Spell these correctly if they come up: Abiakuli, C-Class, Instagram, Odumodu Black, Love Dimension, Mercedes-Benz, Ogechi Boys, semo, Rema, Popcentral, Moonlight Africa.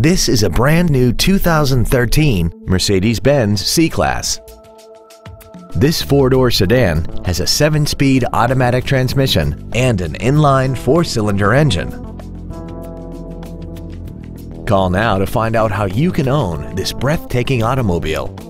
This is a brand new 2013 Mercedes-Benz C-Class. This four-door sedan has a 7-speed automatic transmission and an inline 4-cylinder engine. Call now to find out how you can own this breathtaking automobile.